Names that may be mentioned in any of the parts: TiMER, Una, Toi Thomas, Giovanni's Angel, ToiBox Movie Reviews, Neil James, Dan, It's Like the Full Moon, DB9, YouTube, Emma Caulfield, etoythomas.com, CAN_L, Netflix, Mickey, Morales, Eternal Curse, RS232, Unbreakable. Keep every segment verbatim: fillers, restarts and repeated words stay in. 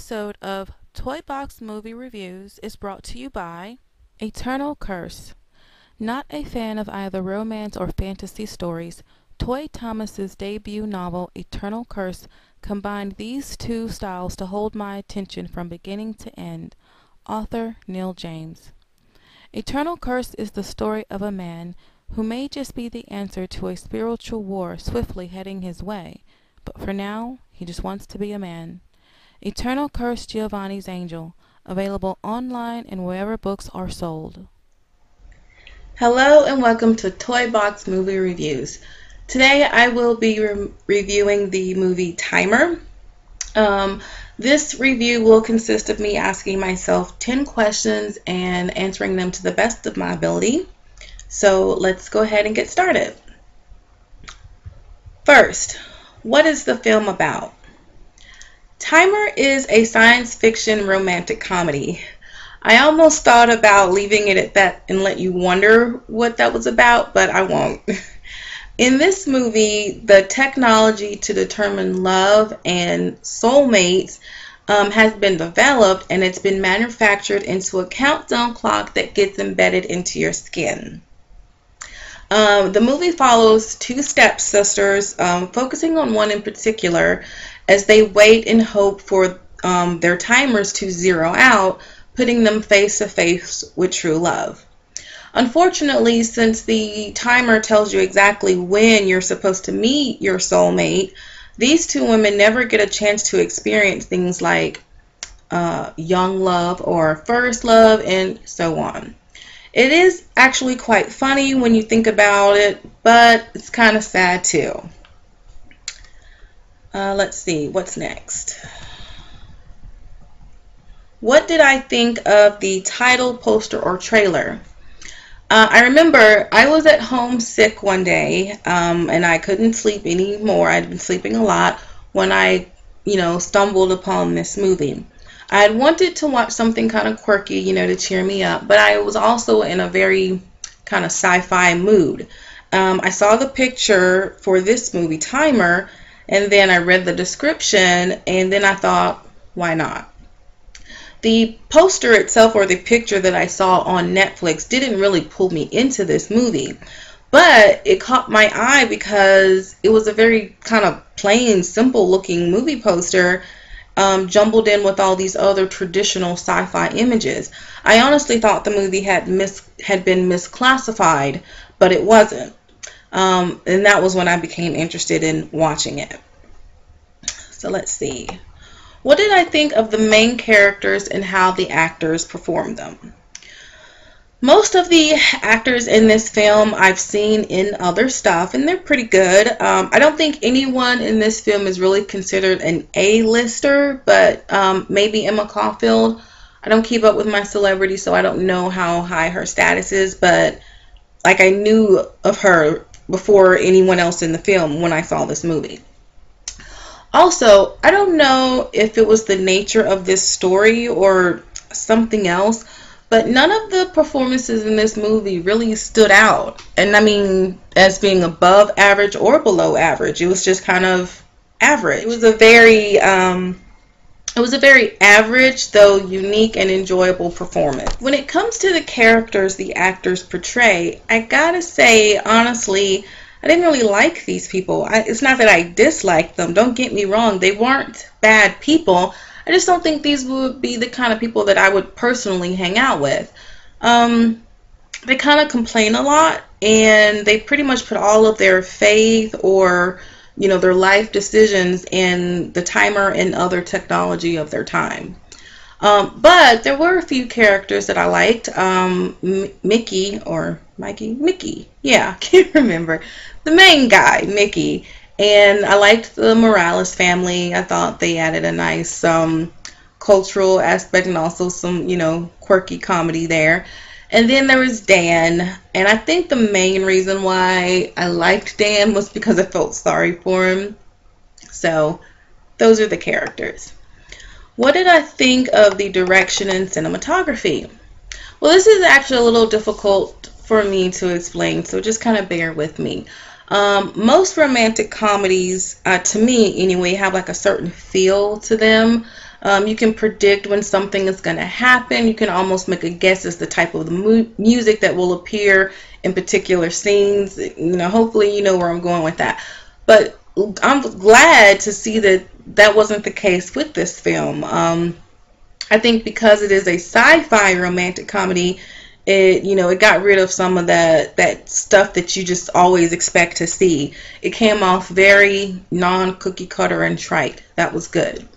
episode of ToiBox Movie Reviews is brought to you by Eternal Curse. Not a fan of either romance or fantasy stories, Toi Thomas's debut novel Eternal Curse combined these two styles to hold my attention from beginning to end. Author Neil James. Eternal Curse is the story of a man who may just be the answer to a spiritual war swiftly heading his way, but for now he just wants to be a man. Eternal Curse, Giovanni's Angel, available online and wherever books are sold. Hello and welcome to ToiBox Movie Reviews. Today I will be re reviewing the movie Timer. Um, this review will consist of me asking myself ten questions and answering them to the best of my ability. So let's go ahead and get started. First, what is the film about? Timer is a science fiction romantic comedy. I almost thought about leaving it at that and let you wonder what that was about, but I won't. In this movie, the technology to determine love and soulmates um, has been developed, and it's been manufactured into a countdown clock that gets embedded into your skin. Um, the movie follows two stepsisters, um, focusing on one in particular, as they wait and hope for um, their timers to zero out, putting them face to face with true love. Unfortunately, since the timer tells you exactly when you're supposed to meet your soulmate, these two women never get a chance to experience things like uh, young love or first love and so on. It is actually quite funny when you think about it, but it's kind of sad too. Uh, let's see, what's next? What did I think of the title, poster, or trailer? Uh, I remember I was at home sick one day, um, and I couldn't sleep anymore. I'd been sleeping a lot when I, you know, stumbled upon this movie. I had wanted to watch something kind of quirky, you know, to cheer me up, but I was also in a very kind of sci-fi mood. Um, I saw the picture for this movie, Timer, and then I read the description, and then I thought, why not? The poster itself, or the picture that I saw on Netflix, didn't really pull me into this movie, but it caught my eye because it was a very kind of plain, simple looking movie poster um, jumbled in with all these other traditional sci-fi images. I honestly thought the movie had, mis had been misclassified, but it wasn't, um, and that was when I became interested in watching it. So let's see. What did I think of the main characters and how the actors performed them? Most of the actors in this film I've seen in other stuff, and they're pretty good. Um, I don't think anyone in this film is really considered an A-lister, but um, maybe Emma Caulfield. I don't keep up with my celebrity, so I don't know how high her status is, but like I knew of her before anyone else in the film when I saw this movie. Also, I don't know if it was the nature of this story or something else, but none of the performances in this movie really stood out. And I mean, as being above average or below average, it was just kind of average. It was a very, um, it was a very average, though unique and enjoyable performance. When it comes to the characters the actors portray, I gotta say, honestly, I didn't really like these people. I, it's not that I disliked them. Don't get me wrong. They weren't bad people. I just don't think these would be the kind of people that I would personally hang out with. Um, they kind of complain a lot, and they pretty much put all of their faith or, you know, their life decisions in the timer and other technology of their time. Um, but there were a few characters that I liked. Um, M Mickey or Mikey? Mickey. Yeah, I can't remember. The main guy, Mickey. And I liked the Morales family. I thought they added a nice um, cultural aspect and also some, you know, quirky comedy there. And then there was Dan. And I think the main reason why I liked Dan was because I felt sorry for him. So those are the characters. What did I think of the direction and cinematography? Well, this is actually a little difficult for me to explain, so just kind of bear with me. Um, most romantic comedies, uh, to me anyway, have like a certain feel to them. Um, you can predict when something is going to happen. You can almost make a guess as the type of the mu music that will appear in particular scenes. You know, hopefully you know where I'm going with that. But I'm glad to see that that wasn't the case with this film. Um, I think because it is a sci-fi romantic comedy, it, you know, it got rid of some of that, that stuff that you just always expect to see. It came off very non-cookie cutter and trite. That was good.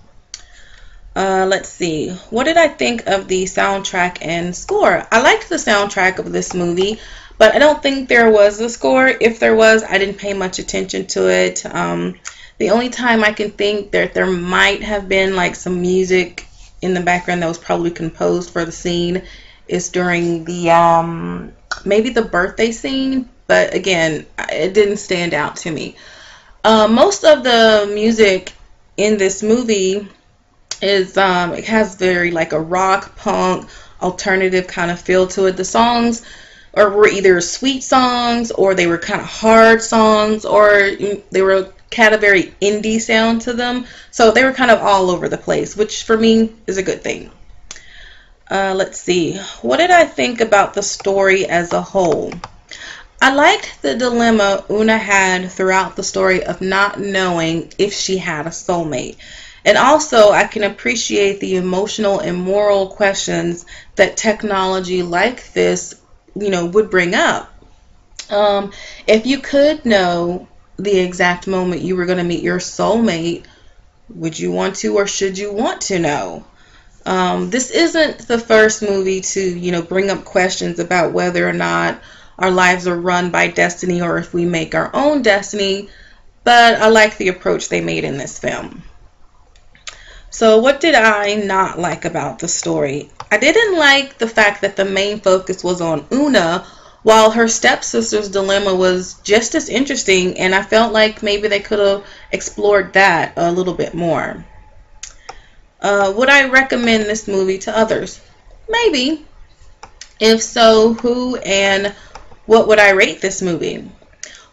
Uh, let's see. What did I think of the soundtrack and score? I liked the soundtrack of this movie, but I don't think there was a score. If there was, I didn't pay much attention to it. Um, the only time I can think that there might have been like some music in the background that was probably composed for the scene is during the um, maybe the birthday scene, but again, it didn't stand out to me. Uh, most of the music in this movie is um, it has very like a rock, punk, alternative kind of feel to it. The songs or were either sweet songs or they were kind of hard songs, or they were had a very indie sound to them, so they were kind of all over the place, which for me is a good thing. Uh, let's see, what did I think about the story as a whole? I liked the dilemma Una had throughout the story of not knowing if she had a soulmate. And also, I can appreciate the emotional and moral questions that technology like this, you know, would bring up. Um, if you could know the exact moment you were going to meet your soulmate, would you want to, or should you want to know? Um, this isn't the first movie to, you know, bring up questions about whether or not our lives are run by destiny or if we make our own destiny, but I like the approach they made in this film. So what did I not like about the story? I didn't like the fact that the main focus was on Una, while her stepsister's dilemma was just as interesting, and I felt like maybe they could have explored that a little bit more. Uh, would I recommend this movie to others? Maybe. If so, who and what would I rate this movie?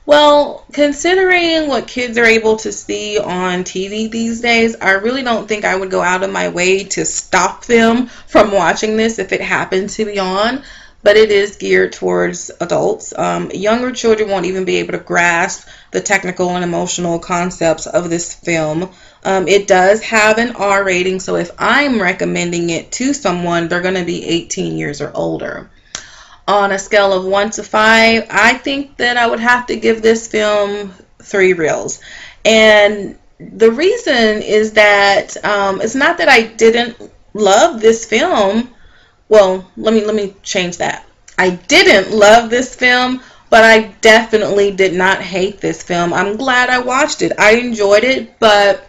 Well, considering what kids are able to see on T V these days, I really don't think I would go out of my way to stop them from watching this if it happened to be on. But it is geared towards adults. Um, younger children won't even be able to grasp the technical and emotional concepts of this film. Um, it does have an R rating, so if I'm recommending it to someone, they're going to be eighteen years or older. On a scale of one to five, I think that I would have to give this film three reels. And the reason is that um, it's not that I didn't love this film. Well, let me let me change that. I didn't love this film, but I definitely did not hate this film. I'm glad I watched it. I enjoyed it, but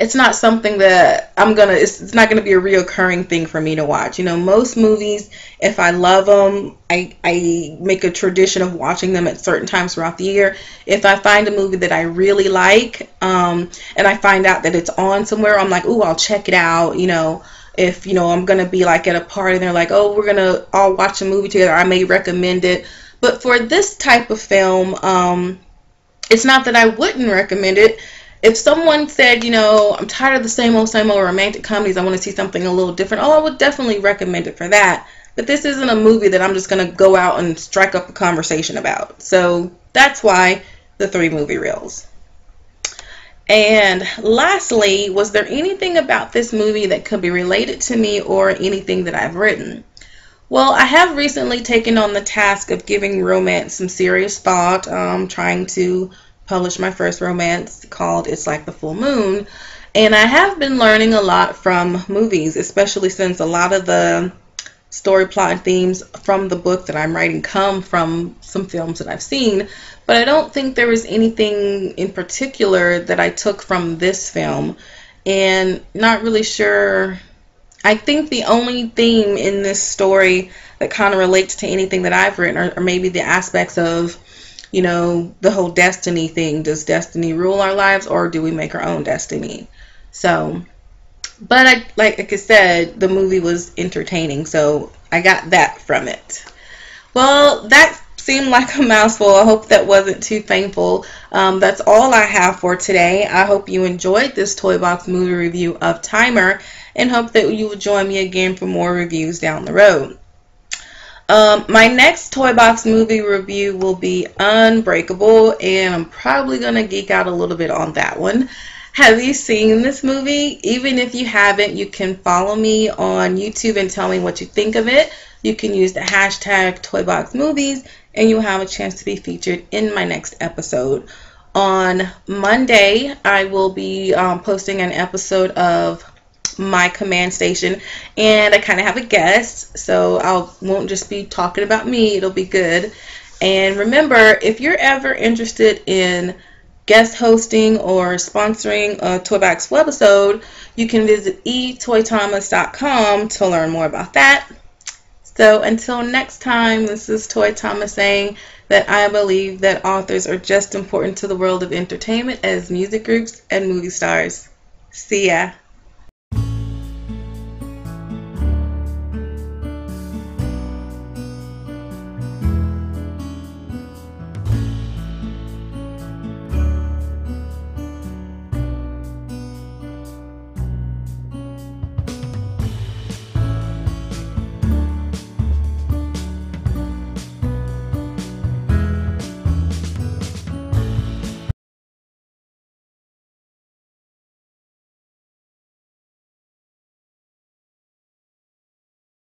it's not something that I'm gonna. It's, it's not gonna be a reoccurring thing for me to watch. You know, most movies, if I love them, I I make a tradition of watching them at certain times throughout the year. If I find a movie that I really like, um, and I find out that it's on somewhere, I'm like, ooh, I'll check it out. You know. If, you know, I'm going to be like at a party and they're like, oh, we're going to all watch a movie together, I may recommend it. But for this type of film, um, it's not that I wouldn't recommend it. If someone said, you know, I'm tired of the same old, same old romantic comedies, I want to see something a little different, oh, I would definitely recommend it for that. But this isn't a movie that I'm just going to go out and strike up a conversation about. So that's why the three movie reels. And lastly, was there anything about this movie that could be related to me or anything that I've written? Well, I have recently taken on the task of giving romance some serious thought. I'm trying to publish my first romance called It's Like the Full Moon. And I have been learning a lot from movies, especially since a lot of the story, plot, and themes from the book that I'm writing come from some films that I've seen, but I don't think there was anything in particular that I took from this film, and not really sure. I think the only theme in this story that kind of relates to anything that I've written are, are maybe the aspects of, you know, the whole destiny thing. Does destiny rule our lives, or do we make our own destiny? So, but I, like, like I said, the movie was entertaining, so I got that from it. Well, that's seemed like a mouthful. I hope that wasn't too painful. Um, that's all I have for today. I hope you enjoyed this ToiBox movie review of Timer, and hope that you will join me again for more reviews down the road. Um, my next ToiBox movie review will be Unbreakable, and I'm probably going to geek out a little bit on that one. Have you seen this movie? Even if you haven't, you can follow me on YouTube and tell me what you think of it. You can use the hashtag ToiBoxMovies, and you'll have a chance to be featured in my next episode. On Monday, I will be um, posting an episode of my command station, and I kind of have a guest, so I won't just be talking about me. It'll be good. And remember, if you're ever interested in guest hosting or sponsoring a ToiBox webisode, you can visit e toy thomas dot com to learn more about that. So until next time, this is Toi Thomas saying that I believe that authors are just as important to the world of entertainment as music groups and movie stars. See ya.